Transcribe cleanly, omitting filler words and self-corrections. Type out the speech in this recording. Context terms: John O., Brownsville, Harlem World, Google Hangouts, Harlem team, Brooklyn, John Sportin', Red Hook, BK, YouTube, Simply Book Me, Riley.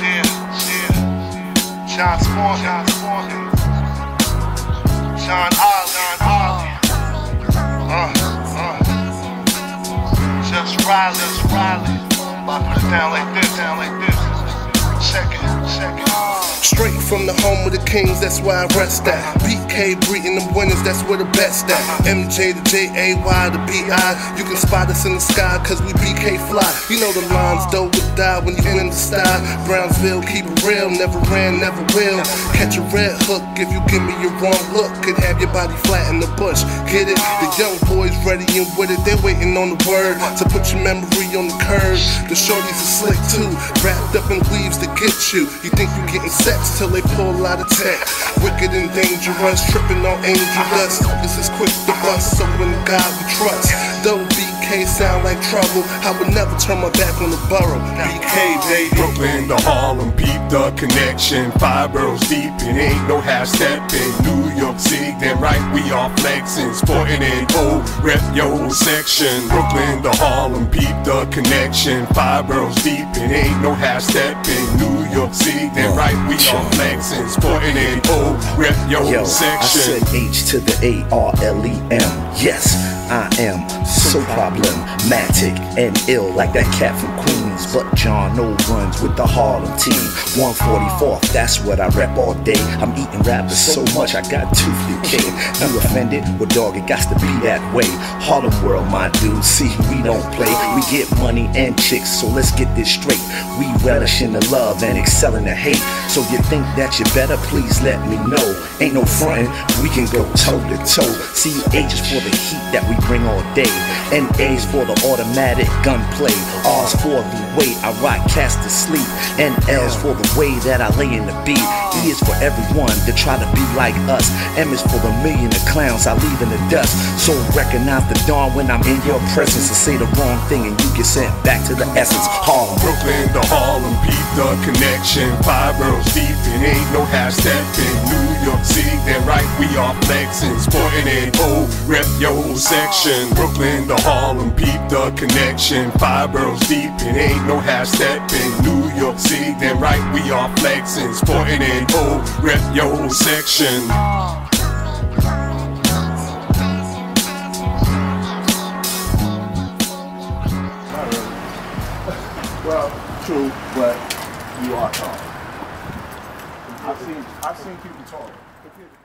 Yeah. John Sportin'. John Holland. Just Riley, I put it down like this, Straight from the home of the kings, that's where I rest at. BK breeding them winners, that's where the best at. MJ to JAY to BI, you can spot us in the sky cause we BK fly. You know the lines though would die when you in the style. Brownsville, keep it real, never ran, never will. Catch a red hook if you give me your wrong look. Could have your body flat in the bush, get it? The young boys ready and with it, they waiting on the word to put your memory on the curb. The shorties are slick too, wrapped up in weaves to get you. You think you getting sex till they pull out a tech. Wicked and dangerous, tripping on angel dust. This is quick to bust, so in God we trust. Though BK sound like trouble, I would never turn my back on the borough. BK, baby. Brooklyn to Harlem, peep the connection. 5 boroughs deep, and ain't no half stepping. New York City, then right, we are flexing. Sportin' and O, rep your section. Brooklyn to Harlem, peep the connection. 5 boroughs deep, and ain't no half stepping. New York City, then right, we are flexing. Sportin' and O, rep your section. I said H to the A-R-L-E-M. Yes, I am so problematic and ill like that cat from Queens. But John O runs with the Harlem team. 144th, that's what I rep all day. I'm eating rappers so much I got toothless. You offended? Well, dog, it got to be that way. Harlem World, my dude. See, we don't play. We get money and chicks, so let's get this straight. We relish in the love and excel in the hate. So you think that you better? Please let me know. Ain't no frontin', we can go toe to toe. See, H is for the heat that we bring all day, and A's for the automatic gunplay. R's for the way I rock cast to sleep, and L's for the way that I lay in the beat. E is for everyone that try to be like us. M is for the million of clowns I leave in the dust. So recognize the dawn when I'm in your presence, and say the wrong thing and you get sent back to the essence. Harlem, Brooklyn to Harlem, peep the connection. 5 boroughs deep and ain't no half stepping. New York City, then right, we are flexing. Sportin' and O, rep your whole section. Brooklyn to Harlem, peep the connection. 5 boroughs deep and ain't no half stepping. New York City, then right, we are flexing. Sportin' and O, rep your whole section. Well, true, but you are tall. I've seen people tall.